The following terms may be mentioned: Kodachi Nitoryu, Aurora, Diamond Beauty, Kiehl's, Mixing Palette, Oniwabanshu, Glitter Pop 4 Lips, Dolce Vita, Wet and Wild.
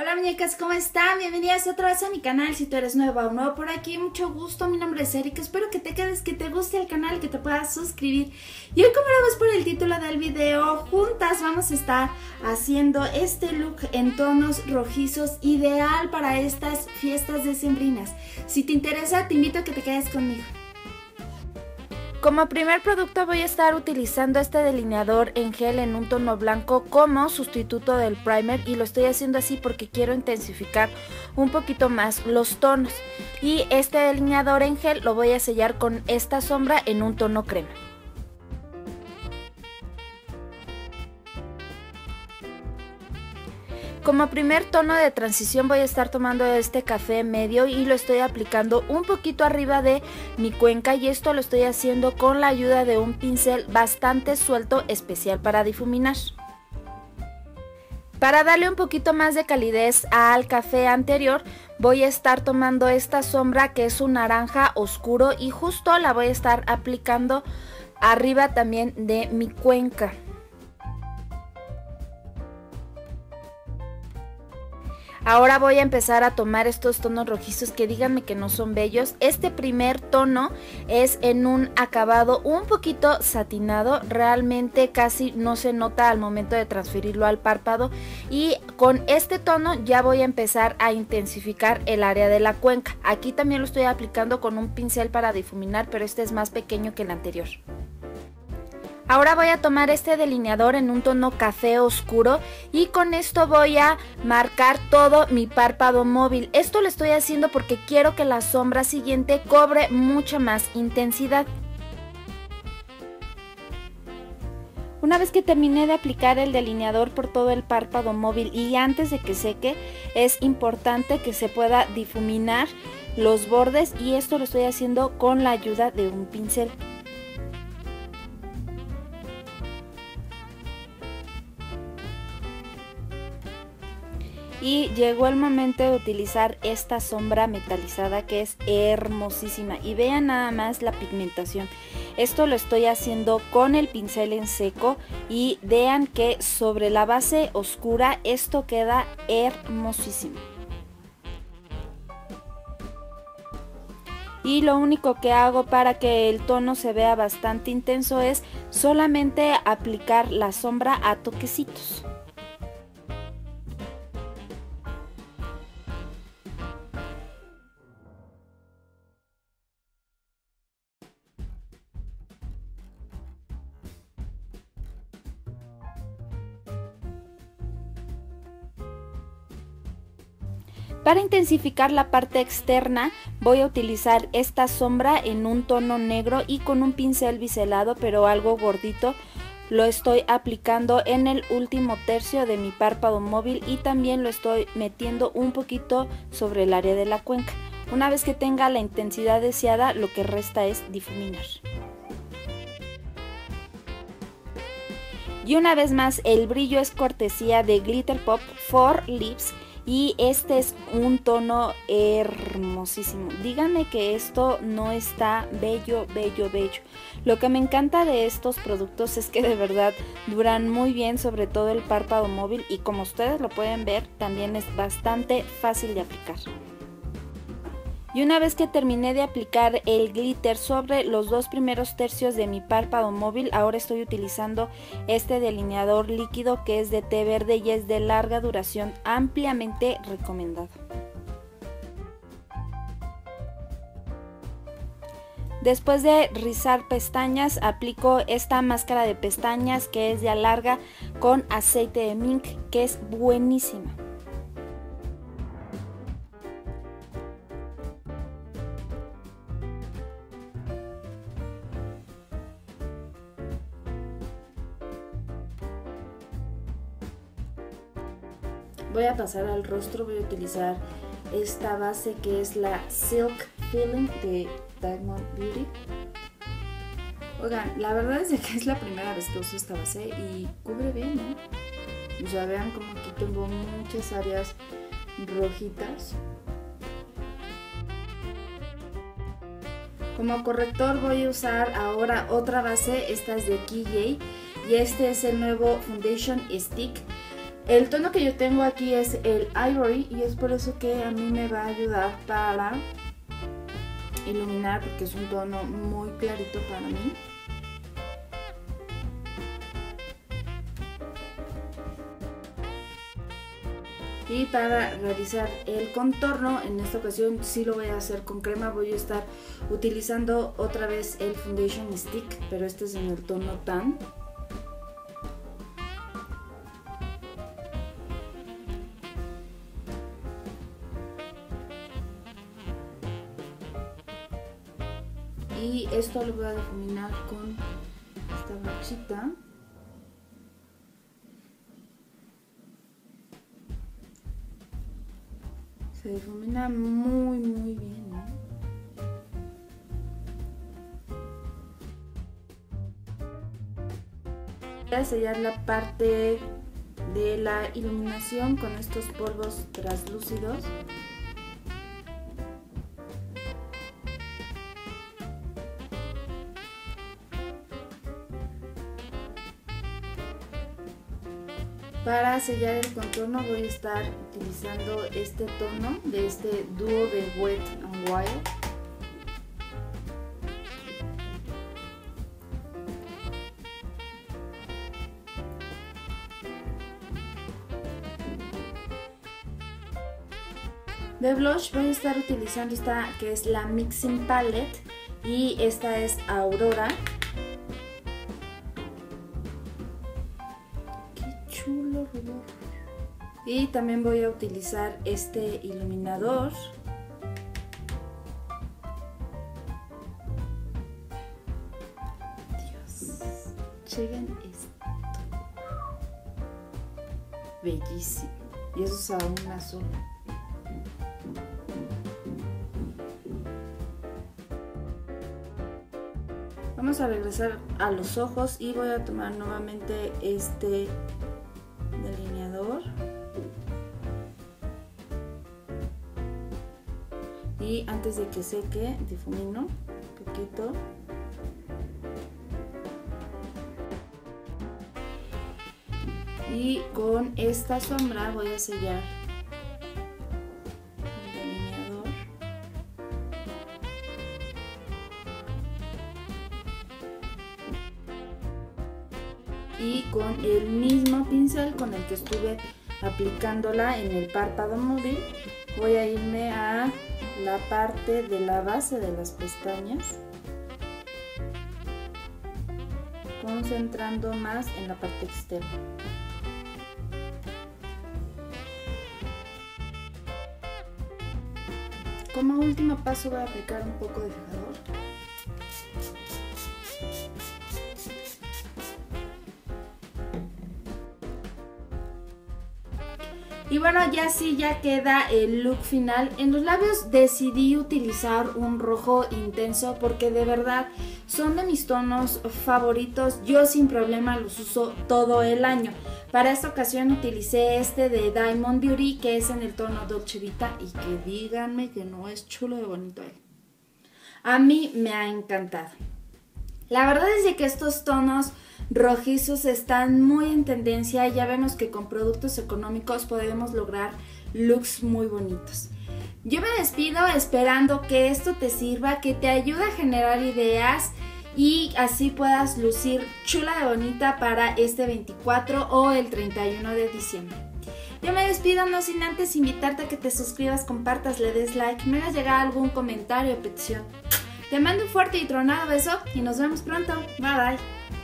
Hola muñecas, ¿cómo están? Bienvenidas otra vez a mi canal. Si tú eres nueva o nuevo por aquí, mucho gusto, mi nombre es Erika. Espero que te quedes, que te guste el canal, que te puedas suscribir. Y hoy, como lo ves por el título del video, juntas vamos a estar haciendo este look en tonos rojizos, ideal para estas fiestas decembrinas. Si te interesa, te invito a que te quedes conmigo. Como primer producto voy a estar utilizando este delineador en gel en un tono blanco como sustituto del primer, y lo estoy haciendo así porque quiero intensificar un poquito más los tonos. Y este delineador en gel lo voy a sellar con esta sombra en un tono crema. Como primer tono de transición voy a estar tomando este café medio y lo estoy aplicando un poquito arriba de mi cuenca, y esto lo estoy haciendo con la ayuda de un pincel bastante suelto especial para difuminar. Para darle un poquito más de calidez al café anterior, voy a estar tomando esta sombra que es un naranja oscuro y justo la voy a estar aplicando arriba también de mi cuenca. Ahora voy a empezar a tomar estos tonos rojizos que díganme que no son bellos. Este primer tono es en un acabado un poquito satinado, realmente casi no se nota al momento de transferirlo al párpado, y con este tono ya voy a empezar a intensificar el área de la cuenca. Aquí también lo estoy aplicando con un pincel para difuminar, pero este es más pequeño que el anterior. Ahora voy a tomar este delineador en un tono café oscuro y con esto voy a marcar todo mi párpado móvil. Esto lo estoy haciendo porque quiero que la sombra siguiente cobre mucha más intensidad. Una vez que terminé de aplicar el delineador por todo el párpado móvil y antes de que seque, es importante que se pueda difuminar los bordes, y esto lo estoy haciendo con la ayuda de un pincel. Y llegó el momento de utilizar esta sombra metalizada que es hermosísima, y vean nada más la pigmentación. Esto lo estoy haciendo con el pincel en seco y vean que sobre la base oscura esto queda hermosísimo. Y lo único que hago para que el tono se vea bastante intenso es solamente aplicar la sombra a toquecitos. Para intensificar la parte externa voy a utilizar esta sombra en un tono negro y con un pincel biselado pero algo gordito lo estoy aplicando en el último tercio de mi párpado móvil, y también lo estoy metiendo un poquito sobre el área de la cuenca. Una vez que tenga la intensidad deseada, lo que resta es difuminar. Y una vez más, el brillo es cortesía de Glitter Pop 4 Lips. Y este es un tono hermosísimo. Díganme que esto no está bello, bello, bello. Lo que me encanta de estos productos es que de verdad duran muy bien, sobre todo el párpado móvil. Y como ustedes lo pueden ver, también es bastante fácil de aplicar. Y una vez que terminé de aplicar el glitter sobre los dos primeros tercios de mi párpado móvil, ahora estoy utilizando este delineador líquido que es de té verde y es de larga duración, ampliamente recomendado. Después de rizar pestañas, aplico esta máscara de pestañas que es de alarga con aceite de mink, que es buenísima. Voy a pasar al rostro, voy a utilizar esta base que es la Silk Filling de Diamond Beauty. Oigan, la verdad es que es la primera vez que uso esta base y cubre bien, ¿eh? Ya vean como aquí tengo muchas áreas rojitas. Como corrector voy a usar ahora otra base, esta es de Kiehl's, y este es el nuevo Foundation Stick. El tono que yo tengo aquí es el Ivory y es por eso que a mí me va a ayudar para iluminar, porque es un tono muy clarito para mí. Y para realizar el contorno, en esta ocasión sí lo voy a hacer con crema, voy a estar utilizando otra vez el Foundation Stick, pero este es en el tono Tan. Y esto lo voy a difuminar con esta brochita. Se difumina muy muy bien, ¿no? Voy a sellar la parte de la iluminación con estos polvos translúcidos. Para sellar el contorno voy a estar utilizando este tono de este dúo de Wet and Wild. De blush voy a estar utilizando esta que es la Mixing Palette y esta es Aurora. Y también voy a utilizar este iluminador. Dios, chequen esto. Bellísimo. Y eso es aún más azul. Vamos a regresar a los ojos y voy a tomar nuevamente este delineador y antes de que seque difumino un poquito. Y con esta sombra voy a sellar el delineador. Y con el mismo pincel con el que estuve aplicándola en el párpado móvil, voy a irme a la parte de la base de las pestañas, concentrando más en la parte externa. Como último paso voy a aplicar un poco de fijador. Y bueno, ya sí, ya queda el look final. En los labios decidí utilizar un rojo intenso porque de verdad son de mis tonos favoritos. Yo sin problema los uso todo el año. Para esta ocasión utilicé este de Diamond Beauty, que es en el tono Dolce Vita. Y que díganme que no es chulo de bonito él. A mí me ha encantado. La verdad es que estos tonos rojizos están muy en tendencia, ya vemos que con productos económicos podemos lograr looks muy bonitos. Yo me despido esperando que esto te sirva, que te ayude a generar ideas y así puedas lucir chula de bonita para este 24 o el 31 de diciembre. Yo me despido no sin antes invitarte a que te suscribas, compartas, le des like, me hagas llegar algún comentario o petición. Te mando un fuerte y tronado beso y nos vemos pronto. Bye bye.